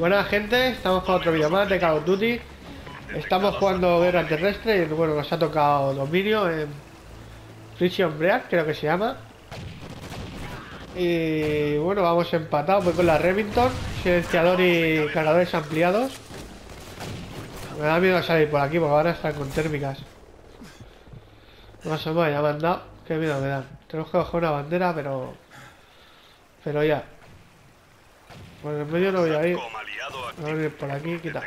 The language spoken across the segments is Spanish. Buenas gente, estamos con otro vídeo más de Call of Duty. Estamos jugando Guerra Terrestre y bueno, nos ha tocado Dominio en Frisium Breach, creo que se llama. Y bueno, vamos empatados, voy con la Remington, silenciador y cargadores ampliados. Me da miedo salir por aquí porque van a estar con térmicas. Más o menos, ya me han dado. Qué miedo me dan. Tenemos que coger una bandera, pero ya. Por el medio no voy a ir. Voy a ir por aquí, quita.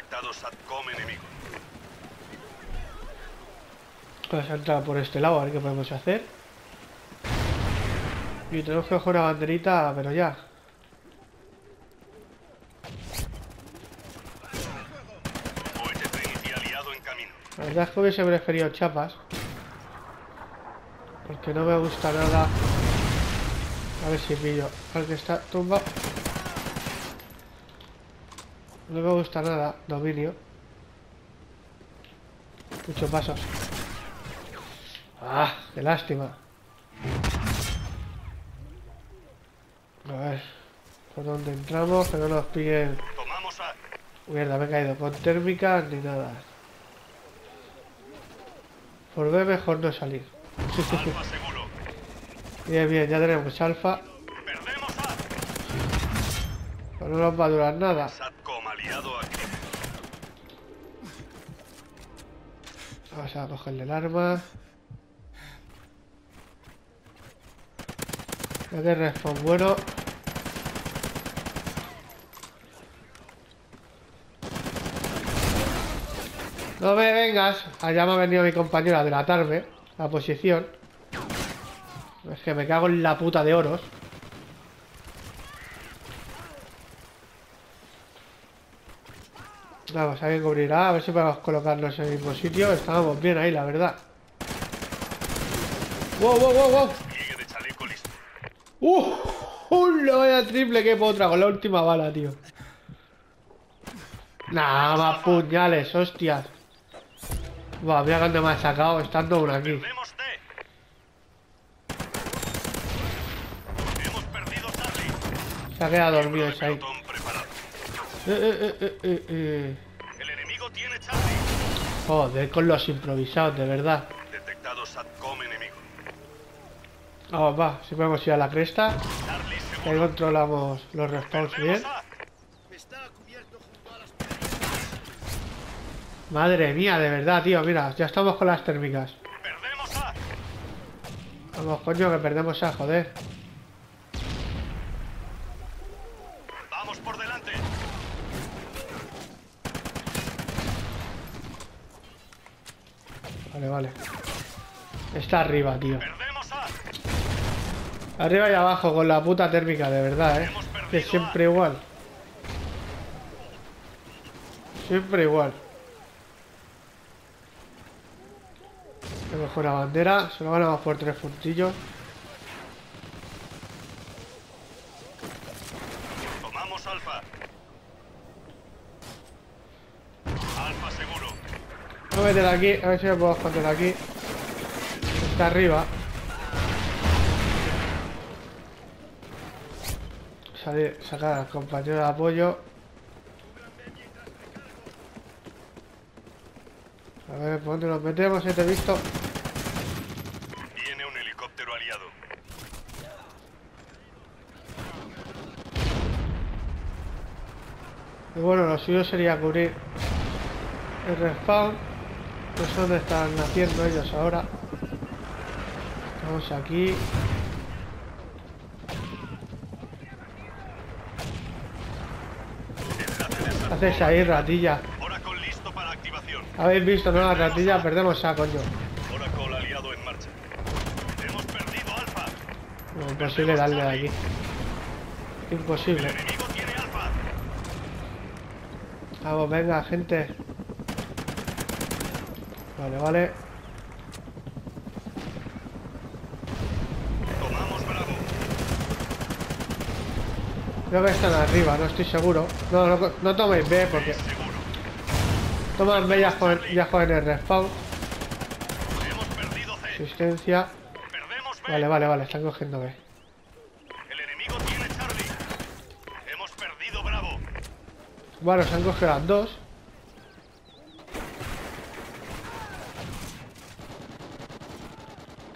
Vamos a entrar por este lado, a ver qué podemos hacer. Y tenemos que coger una banderita, pero ya. La verdad es que hubiese preferido chapas. Porque no me gusta nada. A ver si pillo. Porque está tumba. No me gusta nada. Dominio. Muchos pasos. ¡Ah! ¡Qué lástima! A ver. ¿Por dónde entramos? Que no nos pillen. Mierda, me he caído. Con térmicas ni nada. Por ver, mejor no salir. Sí. Bien, ya tenemos alfa. Pero no nos va a durar nada. Vamos a cogerle el arma. Ya que respawn bueno. No me vengas. Allá me ha venido mi compañero a delatarme la posición. Es que me cago en la puta de oros. Vamos, alguien cubrirá. A ver si podemos colocarnos en el mismo sitio. Estábamos bien ahí, la verdad. ¡Wow! ¡Una vaya triple que potra con la última bala, tío! Nada más puñales, hostias. Va, mira cuando me ha sacado, estando uno aquí. Se ha quedado dormido ese ahí. El enemigo tiene Charlie. Joder, con los improvisados, de verdad. Detectado satcom enemigo. Vamos, va, si podemos ir a la cresta. Ahí controlamos los respawns bien. Madre mía, de verdad, tío, mira, ya estamos con las térmicas. Vamos, coño, que perdemos a, joder. Vamos por delante. Vale. Está arriba, tío. Arriba y abajo con la puta térmica, de verdad, Que es siempre igual. Mejor la bandera, se lo ganamos por 3 puntillos. Tomamos alfa. Alfa seguro. Voy a meter aquí, a ver si me puedo esconder aquí. Está arriba. Salir, sacar al compañero de apoyo. A ver, ¿por dónde nos metemos? Te he visto. Viene un helicóptero aliado. Y bueno, lo suyo sería cubrir el respawn. No sé dónde están haciendo ellos ahora. Vamos aquí. ¿Qué haces ahí, ratilla? Habéis visto, ¿no? La ratilla, perdemos a, coño. Oracle aliado en marcha. Hemos perdido alfa. No, imposible darle de aquí. Imposible. El enemigo tiene alfa. Vamos, venga, gente. Vale. Tomamos bravo. Creo que están arriba, no estoy seguro. No toméis B porque... Toman bellas con el respawn. Asistencia. Vale, están cogiendo B. El enemigo tiene Charlie. Hemos perdido Bravo. Bueno, se han cogido las dos.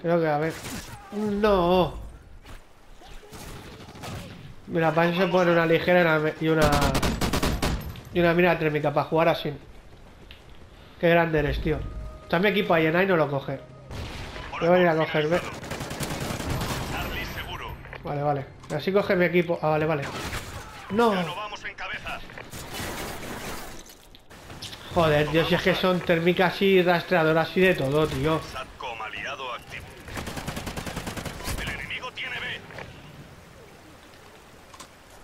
Creo que a ver. ¡No! Mira, para eso se pone una ligera y una mira térmica para jugar así. Qué grande eres, tío. Está mi equipo ahí en ahí y no lo coge. Voy a ir a cogerme. Vale, vale. Así coge mi equipo. Ah, vale, vale. ¡No! Joder, Dios, si es que son térmicas y rastreadoras y de todo, tío.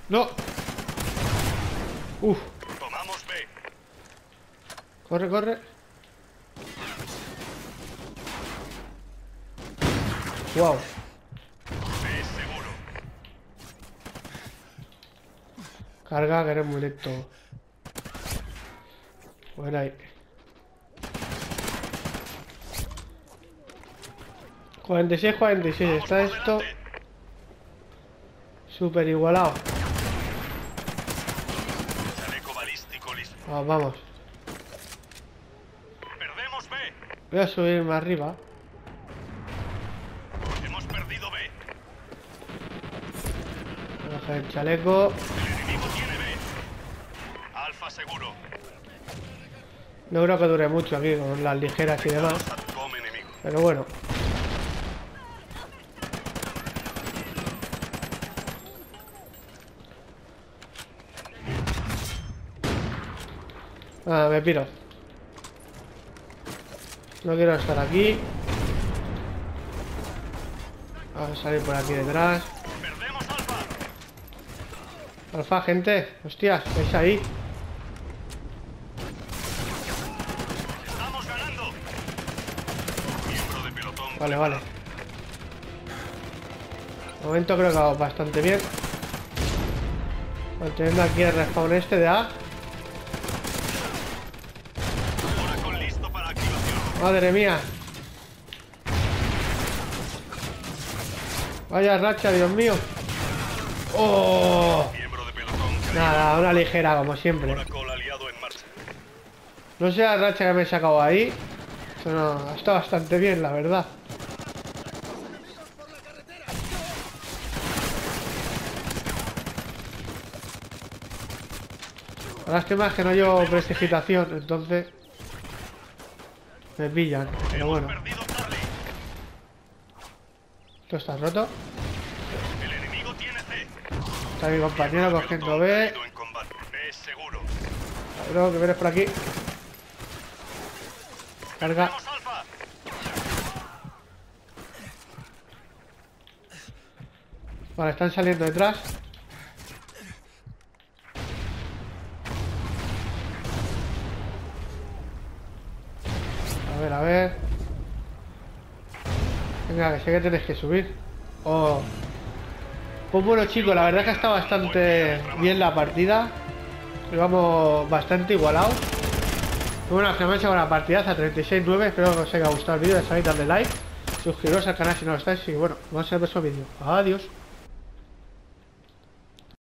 ¡No! ¡Uf! Corre, corre. ¡Wow! Carga, que eres muy lento. Bueno, ahí. ¡46-46! Está esto súper igualado. Vamos, vamos. Perdemos B. Voy a subirme arriba. Hemos perdido B. Voy a coger el chaleco. El enemigo tiene B. Alfa seguro. No creo que dure mucho aquí con las ligeras y demás. Pero bueno. Ah, me piro. No quiero estar aquí. Vamos a salir por aquí detrás. Perdemos alfa. Alfa, gente. Hostias, ¿veis ahí? Estamos ganando. Miembro de pelotón. Vale, vale. De momento creo que hago bastante bien. Manteniendo aquí el respawn este de A. Madre mía. Vaya racha, Dios mío. ¡Oh! Nada, una ligera, como siempre. No sé la racha que me he sacado ahí. Eso no, ha estado bastante bien, la verdad. La lástima es que no llevo prestigitación, entonces... Me pillan, pero bueno. ¿Tú estás roto? Está mi compañero cogiendo B. Cabrón, que vienes por aquí. Carga. Vale, están saliendo detrás. A ver, venga, que sé que tenés que subir. Oh. Pues bueno, chicos, la verdad es que está bastante bien la partida. Vamos bastante igualados. Bueno, al final me he hecho una partidaza, 36-9. Espero que os haya gustado el vídeo. Ya sabéis, dadle like, suscribiros al canal si no lo estáis. Y bueno, vamos a ver el próximo vídeo. Adiós.